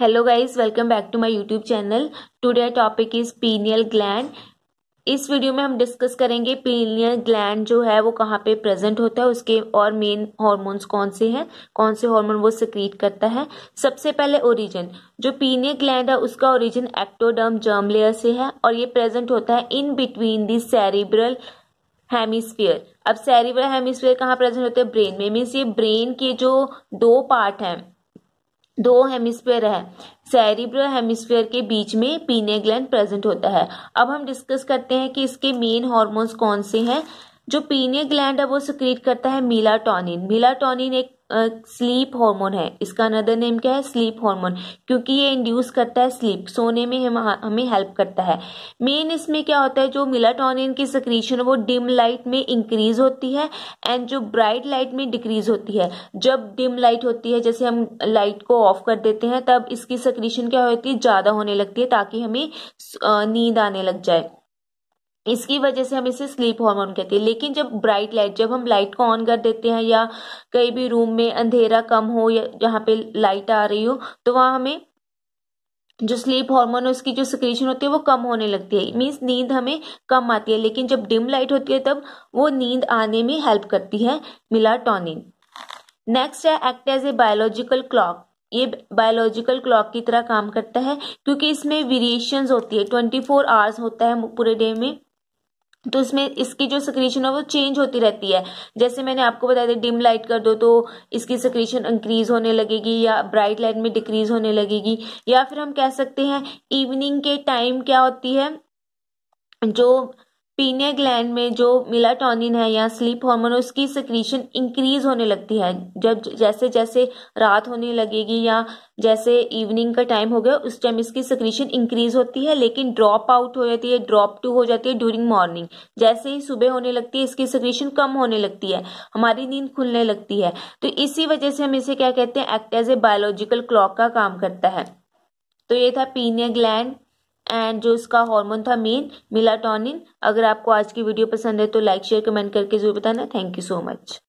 Hello guys, welcome back to my YouTube channel. Today topic is pineal gland. इस video में हम discuss करेंगे pineal gland जो है वो कहाँ पे प्रेजेंट होता है, उसके और मेन हॉर्मोन्स कौन से हैं, कौन से हार्मोन वो सिक्रीट करता है। सबसे पहले ओरिजिन, जो पीनियल ग्लैंड है उसका ओरिजिन एक्टोडर्म जर्म लेयर से है और ये प्रेजेंट होता है in between the cerebral hemisphere. अब सेरिब्रल हेमिस्फीयर कहाँ प्रेजेंट होते हैं? ब्रेन में। मीन्स ये ब्रेन के जो दो पार्ट हैं, दो हेमिस्फीयर है, सेरिब्रल हेमिस्फीयर के बीच में पीनियल ग्लैंड प्रेजेंट होता है। अब हम डिस्कस करते हैं कि इसके मेन हार्मोन्स कौन से हैं। जो पीनियल ग्लैंड है वो सिक्रीट करता है मेलाटोनिन। मेलाटोनिन एक स्लीप हार्मोन है, इसका अनदर नेम क्या है? स्लीप हार्मोन, क्योंकि ये इंड्यूस करता है स्लीप, सोने में हमें हेल्प करता है। मेन इसमें क्या होता है, जो मेलाटोनिन की सेक्रीशन वो डिम लाइट में इंक्रीज होती है एंड जो ब्राइट लाइट में डिक्रीज होती है। जब डिम लाइट होती है, जैसे हम लाइट को ऑफ कर देते हैं, तब इसकी सेक्रीशन क्या होती है? ज़्यादा होने लगती है ताकि हमें नींद आने लग जाए। इसकी वजह से हम इसे स्लीप हार्मोन कहते हैं। लेकिन जब ब्राइट लाइट, जब हम लाइट को ऑन कर देते हैं या कहीं भी रूम में अंधेरा कम हो या जहाँ पे लाइट आ रही हो, तो वहाँ हमें जो स्लीप हार्मोन है उसकी जो सेक्रीशन होती है वो कम होने लगती है। मीन्स नींद हमें कम आती है। लेकिन जब डिम लाइट होती है तब वो नींद आने में हेल्प करती है मेलाटोनिन। नेक्स्ट है act as a biological clock. ये बायोलॉजिकल क्लॉक की तरह काम करता है क्योंकि इसमें वेरिएशंस होती है। 24 आवर्स होता है पूरे डे में, तो इसमें इसकी जो सेक्रीशन है वो चेंज होती रहती है। जैसे मैंने आपको बताया था, डिम लाइट कर दो तो इसकी सेक्रीशन इंक्रीज होने लगेगी या ब्राइट लाइट में डिक्रीज होने लगेगी। या फिर हम कह सकते हैं इवनिंग के टाइम क्या होती है, जो पीनियल ग्लैंड में जो मेलाटोनिन है या स्लीप हार्मोन है उसकी सेक्रीशन इंक्रीज होने लगती है। जब जैसे जैसे रात होने लगेगी या जैसे इवनिंग का टाइम हो गया, उस टाइम इसकी सेक्रीशन इंक्रीज होती है, लेकिन ड्रॉप आउट हो जाती है, ड्रॉप टू हो जाती है ड्यूरिंग मॉर्निंग। जैसे ही सुबह होने लगती है इसकी सेक्रीशन कम होने लगती है, हमारी नींद खुलने लगती है। तो इसी वजह से हम इसे क्या कहते हैं? Act as a biological clock का काम करता है। तो ये था पीनियल ग्लैंड एंड जो इसका हार्मोन था मेन मेलाटोनिन। अगर आपको आज की वीडियो पसंद है तो लाइक शेयर कमेंट करके जरूर बताना। Thank you so much.